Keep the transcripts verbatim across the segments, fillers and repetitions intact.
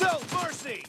No mercy!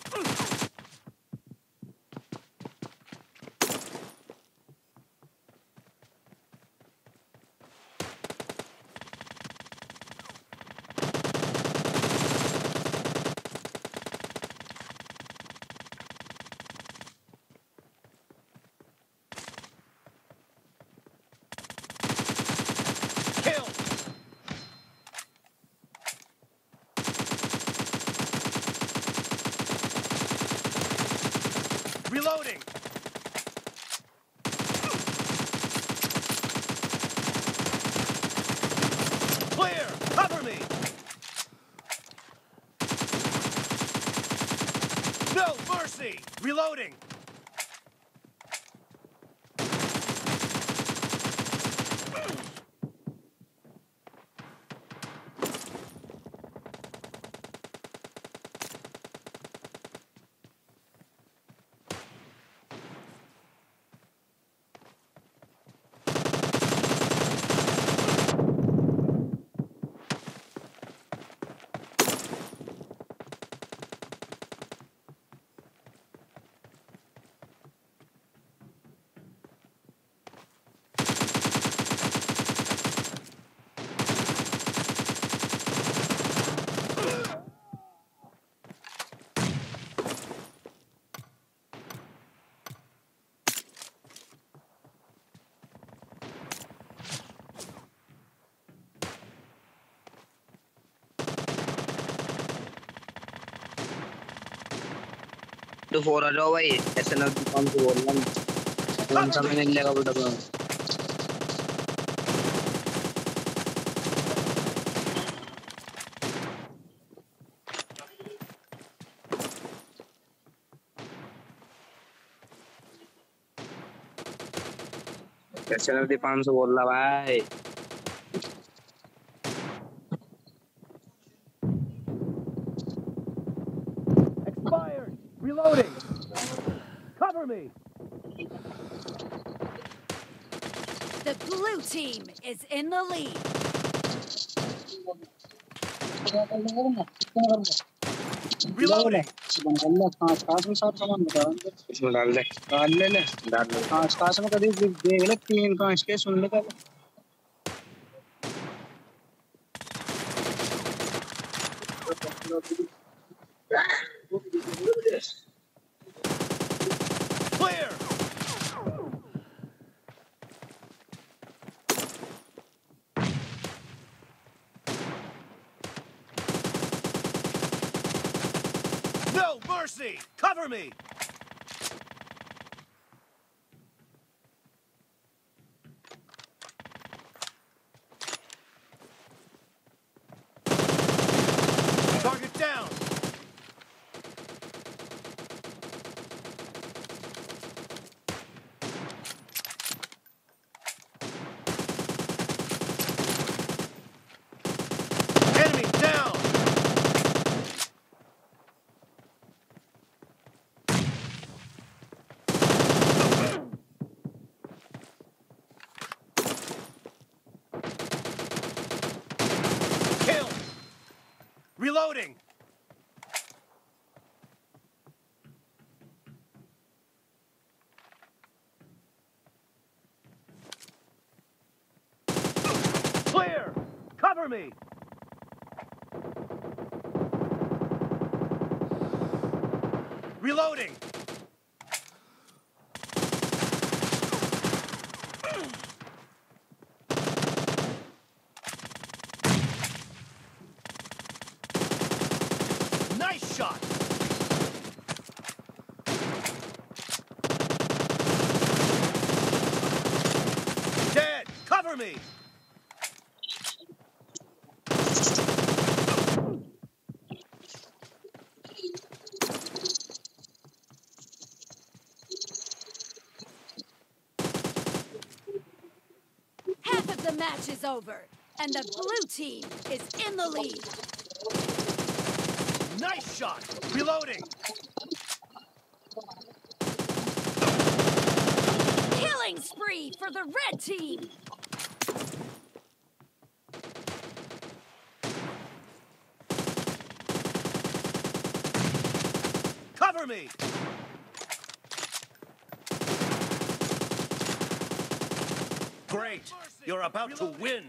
Reloading! Clear! Cover me! No mercy! Reloading! तो four आ जाओ भाई ऐसे ना काम को बोलना हम सब नहीं लेगा बेटा ऐसे ना दीपान से बोलना भाई Reloading! Cover me! The blue team is in the lead. Reloading! Clear! No mercy! Cover me! Target down! Reloading! Clear! Cover me! Reloading! Shot. Dead. Cover me. Half of the match is over. and the blue team is in the lead. Nice shot! Reloading! Killing spree for the red team! Cover me! Great! You're about to win!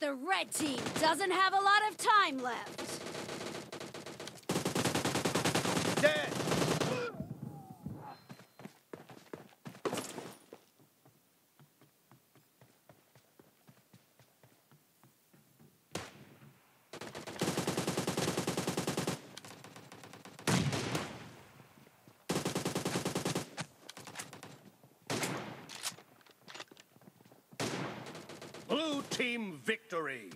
The red team doesn't have a lot of time left! Dead! Blue team victory!